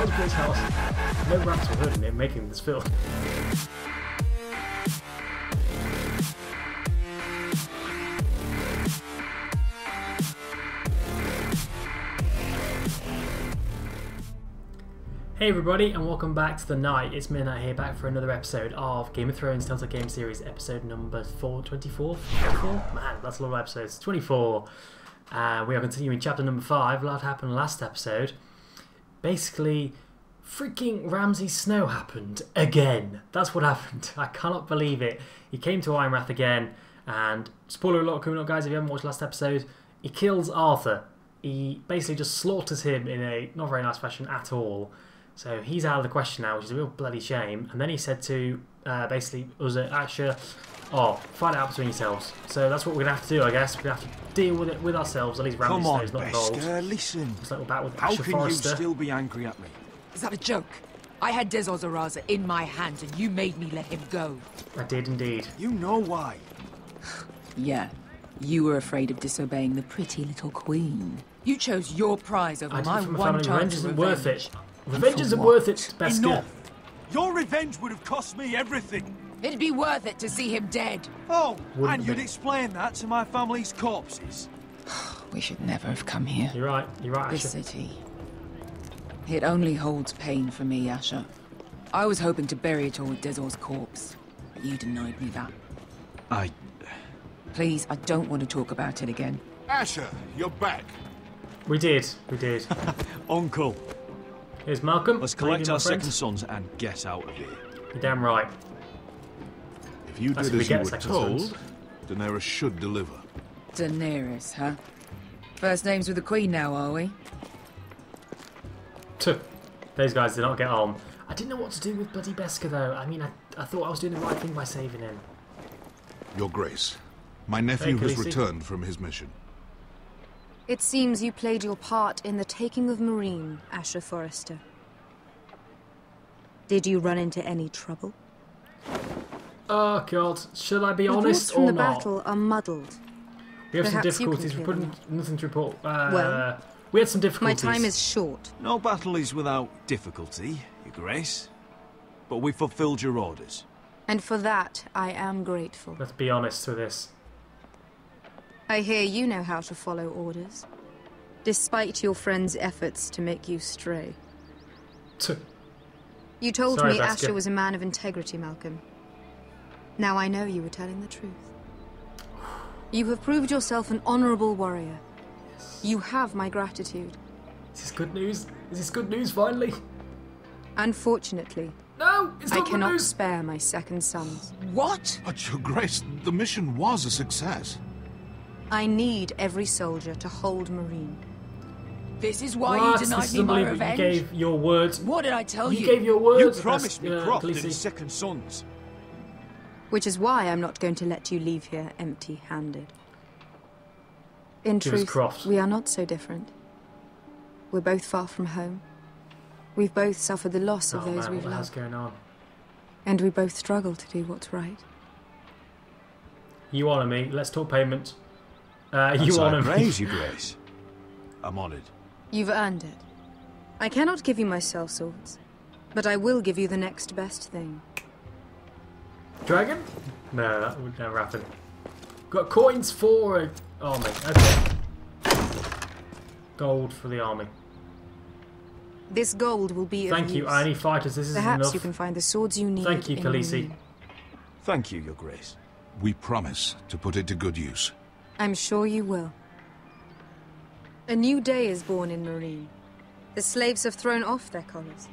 hell is this house? No rats were hurting in making this film. Hey everybody, and welcome back to The Night. It's Midnight here, back for another episode of Game of Thrones Telltale Game Series, episode number 424? Man, that's a lot of episodes. 24. We are continuing chapter number 5. A lot happened last episode. Basically, freaking Ramsay Snow happened again. That's what happened. I cannot believe it. He came to Ironwrath again, and spoiler alert coming up, guys, if you haven't watched last episode, he kills Arthur. He basically just slaughters him in a not very nice fashion at all. So he's out of the question now, which is a real bloody shame. And then he said to, basically, Asher, oh, find out between yourselves. So that's what we're going to have to do, I guess. We're going to have to deal with it with ourselves. At least Ramsay Snow's not involved. Come on, Beskha, listen. It's like we're back with Asher Forrester. How can you still be angry at me? Is that a joke? I had Desos Araza in my hands and you made me let him go. I did indeed. You know why. Yeah, you were afraid of disobeying the pretty little queen. You chose your prize over my one chance of revenge. Revenge isn't worth it. Revenge isn't worth it, Beskha. Enough! Your revenge would have cost me everything! It'd be worth it to see him dead! Oh, and you'd explain that to my family's corpses? We should never have come here. You're right, Asher. This city... it only holds pain for me, Asher. I was hoping to bury it all with Desor's corpse, but you denied me that. Please, I don't want to talk about it again. Asher, you're back! We did. Uncle! Here's Malcolm. Let's collect our second sons and get out of here. You're damn right. If you did as you were told, Daenerys should deliver. Daenerys, huh? First names with the Queen now, are we? Those guys did not get on. I didn't know what to do with bloody Beskha, though. I mean, I thought I was doing the right thing by saving him. Your Grace, my nephew has returned from his mission. It seems you played your part in the taking of Meereen, Asher Forrester. Did you run into any trouble? Oh God, shall I be honest or not? The reports from the battle are muddled. We have some difficulties. We put nothing to report. Well, we had some difficulties. My time is short. No battle is without difficulty, Your Grace. But we fulfilled your orders. And for that, I am grateful. Let's be honest with this. I hear you know how to follow orders, despite your friend's efforts to make you stray. You told me Asher was a man of integrity, Malcolm. Now I know you were telling the truth. You have proved yourself an honorable warrior. Yes. You have my gratitude. Is this good news? Is this good news, finally? Unfortunately. No, it's not good news! I cannot spare my second sons. What? But Your Grace, the mission was a success. I need every soldier to hold Meereen. This is why you denied me my revenge. You gave your words. What did I tell you? You gave your words. You promised me Croft and his second sons. Which is why I'm not going to let you leave here empty-handed. In truth, we are not so different. We're both far from home. We've both suffered the loss of those we've loved. And we both struggle to do what's right. You honour me. Let's talk payment. You honor me, Your Grace. I'm honoured. You've earned it. I cannot give you my sellswords, but I will give you the next best thing. Dragon? No, that would never happen. Got coins for an army. Okay. Gold for the army. This gold will be. Thank you. I need fighters. This is enough. Perhaps you can find the swords you need. Thank you, Khaleesi. Thank you, Your Grace. We promise to put it to good use. I'm sure you will. A new day is born in Meereen. The slaves have thrown off their collars.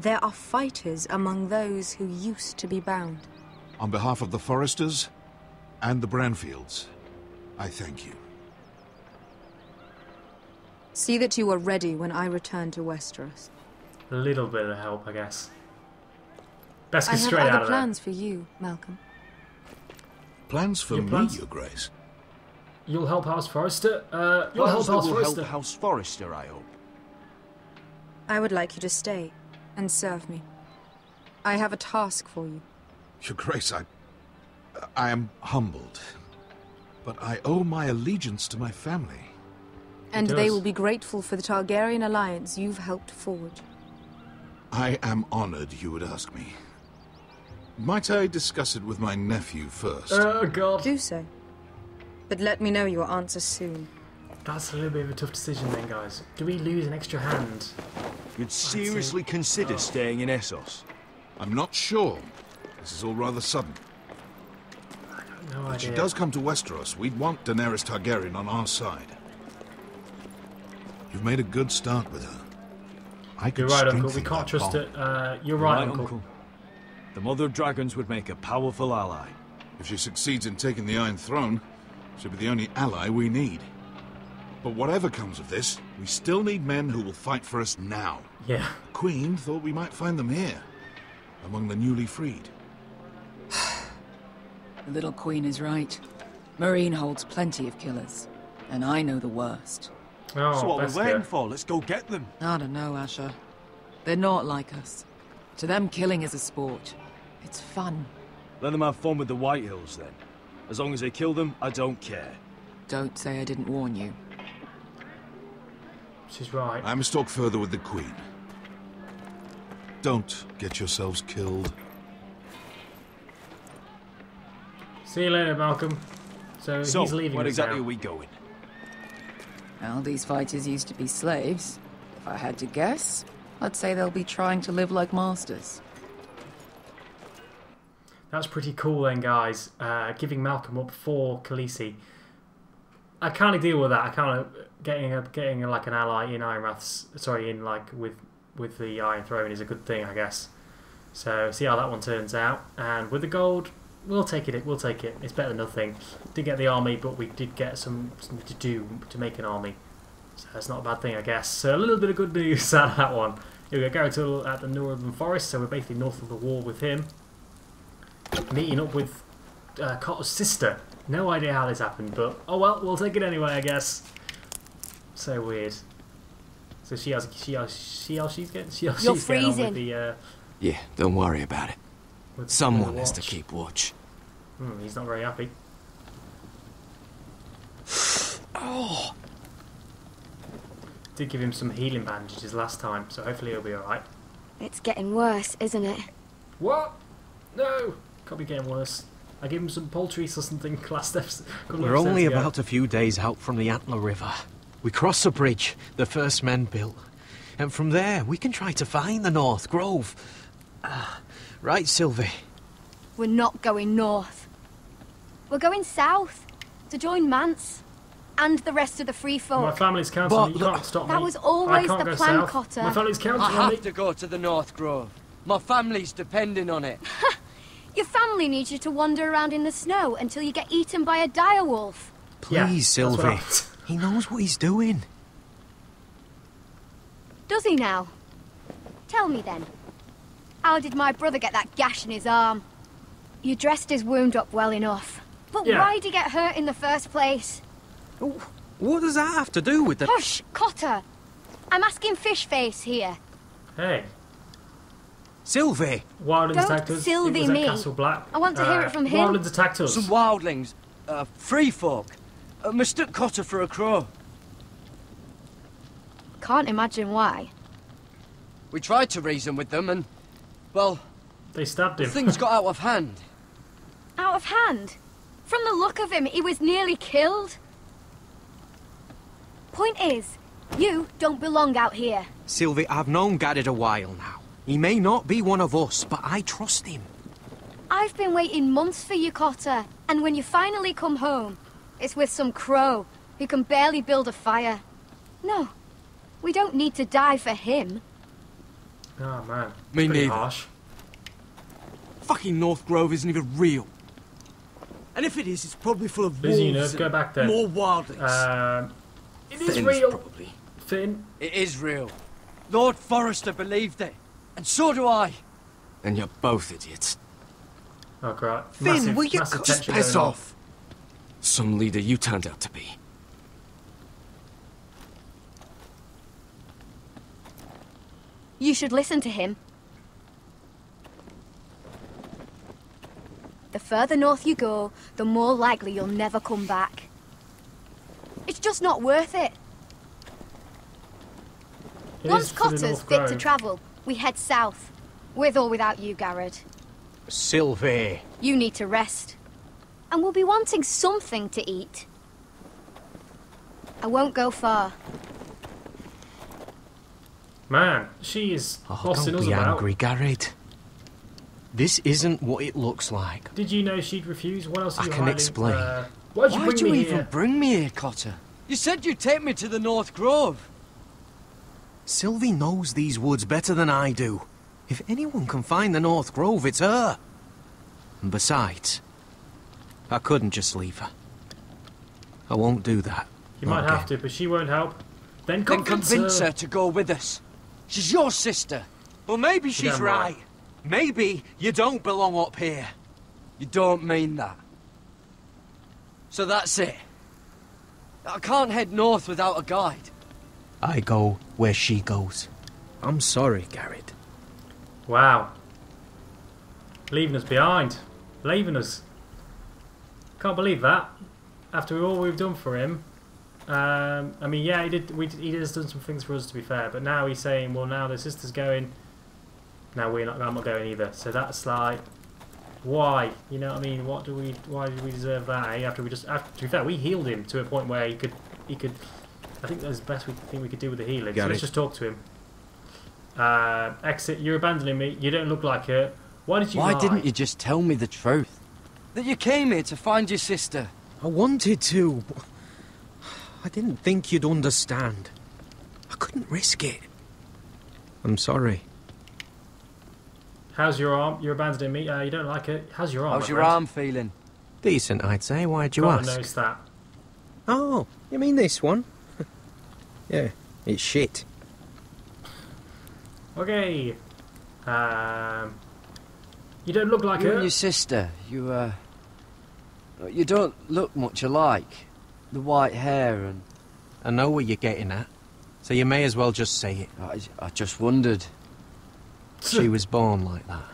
There are fighters among those who used to be bound. On behalf of the Forresters and the Branfields, I thank you. See that you are ready when I return to Westeros. A little bit of help, I guess. Best get straight out of there. I have other plans for you, Malcolm. Plans for me, Your Grace? You'll help House Forrester? You'll help House Forrester. Help House Forrester, I hope. I would like you to stay and serve me. I have a task for you. Your Grace, I am humbled. But I owe my allegiance to my family. And they will be grateful for the Targaryen alliance you've helped forge. I am honored you would ask me. Might I discuss it with my nephew first? Oh, God. Do so. But let me know your answer soon. That's a little bit of a tough decision then, guys. Do we lose an extra hand? You'd seriously consider staying in Essos? I'm not sure. This is all rather sudden. I got no idea. If she does come to Westeros, we'd want Daenerys Targaryen on our side. You've made a good start with her. You're right, Uncle. We can't trust it. You're right, Uncle. The Mother of Dragons would make a powerful ally. If she succeeds in taking the Iron Throne, she'll be the only ally we need. But whatever comes of this, we still need men who will fight for us now. Yeah. The Queen thought we might find them here, among the newly freed. The little Queen is right. Meereen holds plenty of killers, and I know the worst. Oh, so what are we waiting for? Let's go get them. I don't know, Asher. They're not like us. To them, killing is a sport. It's fun. Let them have fun with the Whitehills, then. As long as they kill them, I don't care. Don't say I didn't warn you. She's right. I must talk further with the Queen. Don't get yourselves killed. See you later, Malcolm. So he's leaving. What exactly are we going? Well, these fighters used to be slaves. If I had to guess, I'd say they'll be trying to live like masters. That's pretty cool then, guys. Giving Malcolm up for Khaleesi. I can't deal with that. I can't getting like an ally in Ironwrath's. Sorry, in like with the Iron Throne is a good thing, I guess. So see how that one turns out. And with the gold, we'll take it. We'll take it. It's better than nothing. Did get the army, but we did get something to do to make an army. So it's not a bad thing, I guess. So a little bit of good news out of that one. Here we go, Garrett at the Northern Forest. So we're basically north of the wall with him. Meeting up with Cotter's sister. No idea how this happened, but oh well, we'll take it anyway, I guess. So weird. So she's getting on with the. Yeah, don't worry about it. Someone has to keep watch. He's not very happy. Oh! Did give him some healing bandages last time, so hopefully he'll be all right. It's getting worse, isn't it? What? No, can't be getting worse. I gave him some poultry or something last episode. We're only about a few days out from the Antler River. We cross a bridge the first men built, and from there we can try to find the North Grove. Right, Sylvie? We're not going north. We're going south to join Mance and the rest of the Free Folk. My family's counseling. You can't stop me. That was always the plan, Cotter. My family's counseling. I have to go to the North Grove. My family's depending on it. Your family needs you to wander around in the snow until you get eaten by a direwolf. Please, Sylvie. He knows what he's doing. Does he now? Tell me then. How did my brother get that gash in his arm? You dressed his wound up well enough. But why did he get hurt in the first place? What does that have to do with the... Hush, Cotter! I'm asking Fishface here. Hey. Sylvie! Wildlings attacked us. Sylvie me. Castle Black. I want to hear it from him. Wildlings attacked us. Some wildlings. Free folk. Mistook Cotter for a crow. Can't imagine why. We tried to reason with them and, well... They stabbed him. Things got out of hand. Out of hand? From the look of him, he was nearly killed. Point is, you don't belong out here. Sylvie, I've known Garrett a while now. He may not be one of us, but I trust him. I've been waiting months for you, Cotter, and when you finally come home, it's with some crow who can barely build a fire. No, we don't need to die for him. Oh, man. Me neither. Harsh. Fucking North Grove isn't even real. And if it is, it's probably full of wolves and go back there. More wildlings. It is real. Probably. Finn? It is real. Lord Forrester believed it. And so do I. And you're both idiots. Oh, crap. Finn, will you just piss off? Some leader you turned out to be. You should listen to him. The further north you go, the more likely you'll never come back. It's just not worth it. Once Cotter's fit to travel, We head south. With or without you, Garrett. Sylvie. You need to rest. And we'll be wanting something to eat. I won't go far. Man, she is bossing us about. Don't be angry, Garrett. This isn't what it looks like. Did you know she'd refuse? What else are you hiding? I can explain. Why'd you even bring me here, Cotter? You said you'd take me to the North Grove. Sylvie knows these woods better than I do. If anyone can find the North Grove, it's her. And besides, I couldn't just leave her. I won't do that. You might have to, but she won't help. Then convince her to go with us. She's your sister. Well, maybe she's right. Maybe you don't belong up here. You don't mean that. So that's it. I can't head north without a guide. I go where she goes. I'm sorry, Garrett. Wow. Leaving us behind. Leaving us. Can't believe that. After all we've done for him. I mean, yeah, he has done some things for us, to be fair. But now he's saying, well, now the sister's going. Now I'm not going either. So that's like, why? You know what I mean? What do we? Why do we deserve that? Eh? After we just, to be fair, we healed him to a point where he could. I think that's the best thing we could do with the healing. So let's just talk to him. Exit. You're abandoning me. You don't look like her. Why did you? Why didn't you just tell me the truth? That you came here to find your sister. I wanted to. I didn't think you'd understand. I couldn't risk it. I'm sorry. How's your arm? You're abandoning me. You don't like it. How's your arm? How's your arm feeling? Decent, I'd say. Why'd you ask? I noticed that. Oh, you mean this one? Yeah, it's shit. Okay. You don't look like her. You and your sister. You don't look much alike. The white hair and... I know what you're getting at, so you may as well just say it. I just wondered. She was born like that.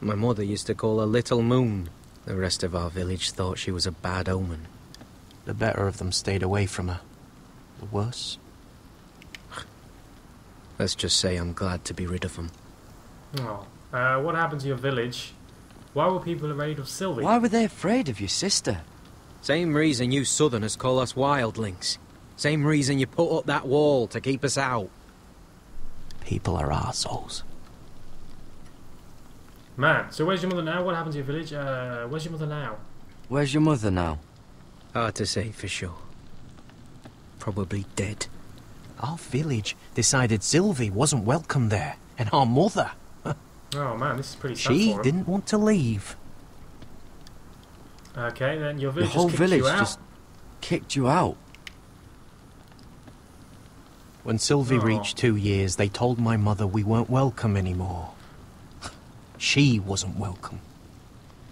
My mother used to call her Little Moon. The rest of our village thought she was a bad omen. The better of them stayed away from her. The worse. Let's just say I'm glad to be rid of them. Oh. What happened to your village? Why were people afraid of Sylvie? Why were they afraid of your sister? Same reason you southerners call us wildlings. Same reason you put up that wall to keep us out. People are arseholes. Man, so where's your mother now? What happened to your village? Where's your mother now? Where's your mother now? Hard to say for sure. Probably dead. Our village decided Sylvie wasn't welcome there, and our mother. Oh man, this is pretty sad. She didn't want to leave. Okay, then your village just kicked you out. When Sylvie reached 2 years, they told my mother we weren't welcome anymore. She wasn't welcome.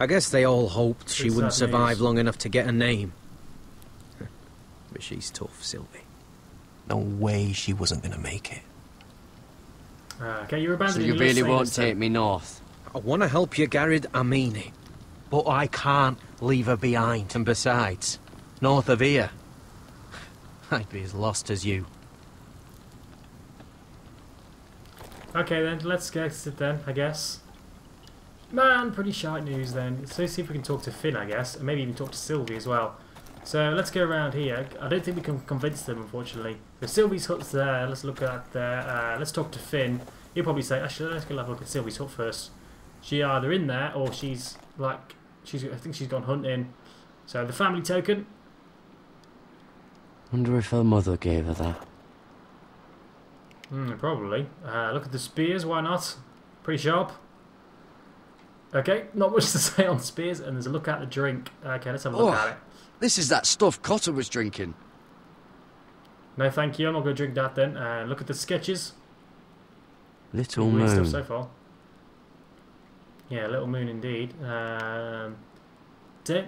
I guess they all hoped she wouldn't survive long enough to get a name. But she's tough, Sylvie. No way she wasn't going to make it. Okay, you're abandoning me. So you really won't take me north? I want to help you, Garrett, I mean it. But I can't leave her behind. And besides, north of here, I'd be as lost as you. Okay then, let's get it then, I guess. Man, pretty shite news then. So let's see if we can talk to Finn, I guess. And maybe even talk to Sylvie as well. So let's go around here. I don't think we can convince them, unfortunately. If Sylvie's hut's there, let's look at there. Let's talk to Finn. He'll probably say, actually, let's go have a look at Sylvie's hut first. She either in there or she's like, I think she's gone hunting. So the family token. Wonder if her mother gave her that. Probably. Look at the spears. Why not? Pretty sharp. Okay, not much to say on spears. And there's a look at the drink. Okay, let's have a look at it. This is that stuff Cotter was drinking. No, thank you. I'm not going to drink that then. Look at the sketches. Little Moon. Stuff so far. Yeah, Little Moon indeed. Don't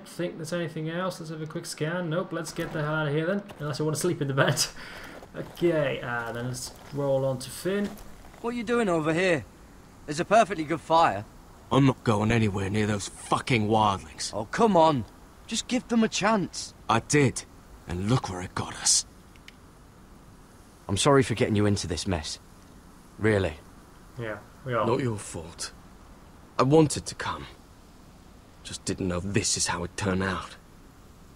think there's anything else. Let's have a quick scan. Nope, let's get the hell out of here then. Unless I want to sleep in the bed. Okay, then let's roll on to Finn. What are you doing over here? There's a perfectly good fire. I'm not going anywhere near those fucking wildlings. Oh, come on. Just give them a chance. I did. And look where it got us. I'm sorry for getting you into this mess. Really? Yeah, we are. Not your fault. I wanted to come. Just didn't know this is how it turned out.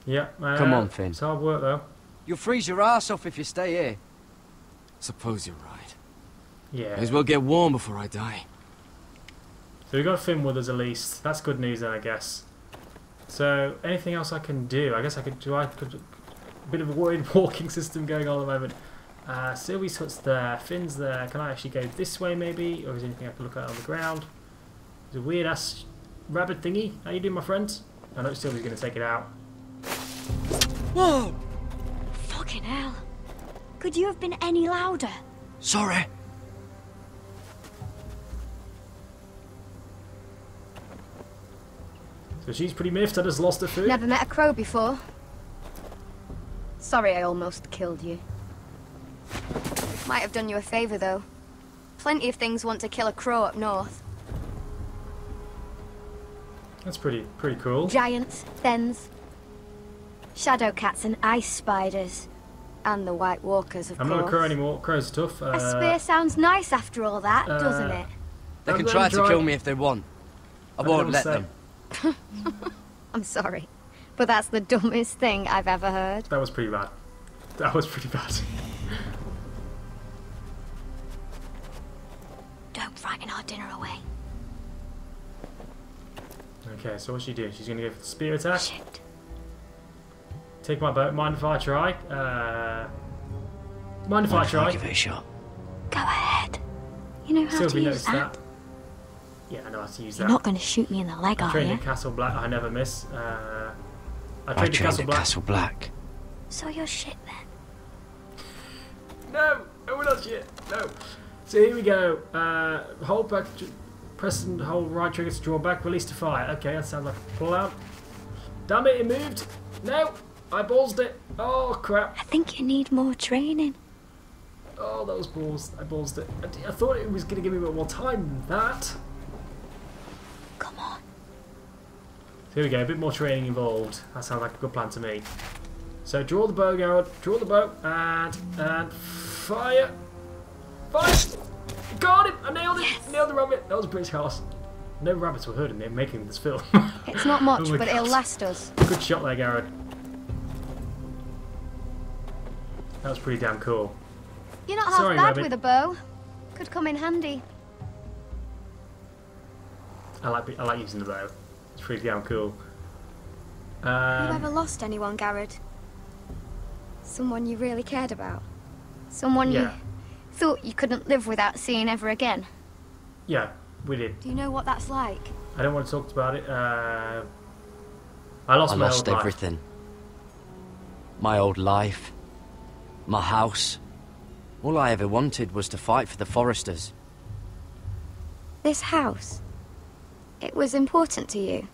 Yeah, come on, Finn. It's hard work, though. You'll freeze your ass off if you stay here. Suppose you're right. Yeah. May as well get warm before I die. So we got Finn with us at least. That's good news, then, I guess. So anything else I can do? I guess I could do. I could, a bit of a worried walking system going on at the moment. Sylvie's hut's there. Finn's there. Can I actually go this way, maybe? Or is there anything I can look at on the ground? There's a weird ass rabbit thingy. How you doing, my friend? I know Sylvie's going to take it out. Whoa! Fucking hell! Could you have been any louder? Sorry. So she's pretty miffed. I just lost her food. Never met a crow before. Sorry, I almost killed you. Might have done you a favor though. Plenty of things want to kill a crow up north. That's pretty cool. Giants, fens, shadow cats, and ice spiders, and the White Walkers, of course. I'm not a crow anymore. Crows are tough. A spear sounds nice after all that, doesn't it? They can try to kill me if they want. I won't let them. I'm sorry, but that's the dumbest thing I've ever heard. That was pretty bad. That was pretty bad. Don't frighten our dinner away. Okay, so what's she doing? She's gonna go for the spear attack. Shit. Take my boat. Mind if I try? Mind if I try? Give it a shot. Go ahead. You know how to use that. Yeah, I know how to use that. You're not going to shoot me in the leg, are you? I trained at Castle Black. I never miss. I trained at Castle Black. So you're shit then? No, we're not shit. No. So here we go. Hold back. Press and hold right trigger to draw back. Release to fire. Okay, that sounds like a pull out. Damn it, it moved. No, I ballsed it. Oh crap. I think you need more training. Oh, those balls. I ballsed it. I thought it was going to give me more time than that. Come on. So here we go, a bit more training involved. That sounds like a good plan to me. So draw the bow, Garrett. Draw the bow and fire. Fire! Got him! I nailed it! Yes. Nailed the rabbit! That was British house. No rabbits were hurt in making this film. It's not much, oh but God. It'll last us. Good shot there, Garrett. That was pretty damn cool. You're not half bad with a bow. Could come in handy. I like using the bow. It's pretty damn cool. Have you ever lost anyone, Garrett? Someone you really cared about? Someone you thought you couldn't live without seeing ever again? Yeah, we did. Do you know what that's like? I don't want to talk about it. I lost everything. My old life. My house. All I ever wanted was to fight for the Forresters. This house? It was important to you.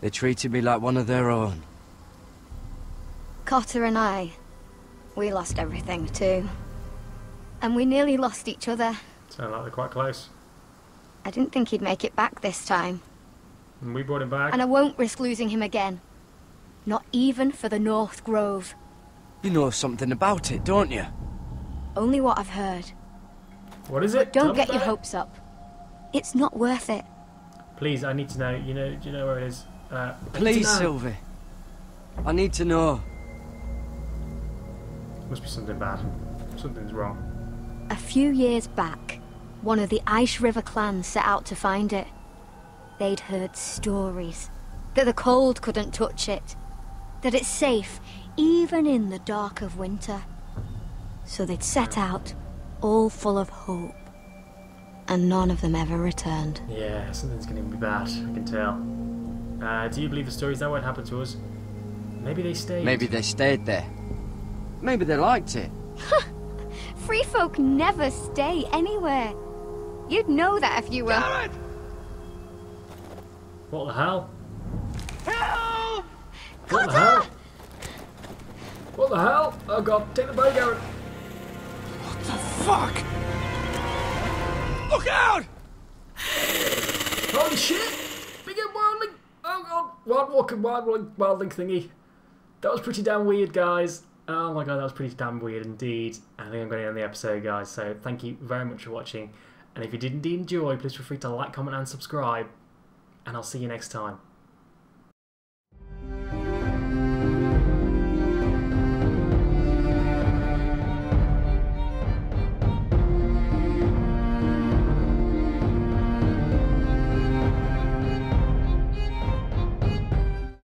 They treated me like one of their own. Cotter and I, we lost everything too. And we nearly lost each other. Sound like they're quite close. I didn't think he'd make it back this time. And we brought him back. And I won't risk losing him again. Not even for the North Grove. You know something about it, don't you? Only what I've heard. What is it? But don't get your hopes up. It's not worth it. Please, I need to know. You know, do you know where it is? Please, Sylvie. I need to know. Must be something bad. Something's wrong. A few years back, one of the Ice River clans set out to find it. They'd heard stories that the cold couldn't touch it, that it's safe even in the dark of winter. So they'd set out, all full of hope. And none of them ever returned. Yeah, something's going to be bad, I can tell. Do you believe the stories? That won't happen to us. Maybe they stayed. Maybe they stayed there. Maybe they liked it. Free folk never stay anywhere. You'd know that if you were... Garrett! What the hell? Help! What the hell? What the hell? Oh God, take the bow, Garrett. What the fuck? Look out! Holy shit! Big wildling! Oh god! Wildwalking, wildling thingy. That was pretty damn weird, guys. Oh my god, that was pretty damn weird indeed. I think I'm going to end the episode, guys, so thank you very much for watching. And if you did indeed enjoy, please feel free to like, comment and subscribe. And I'll see you next time.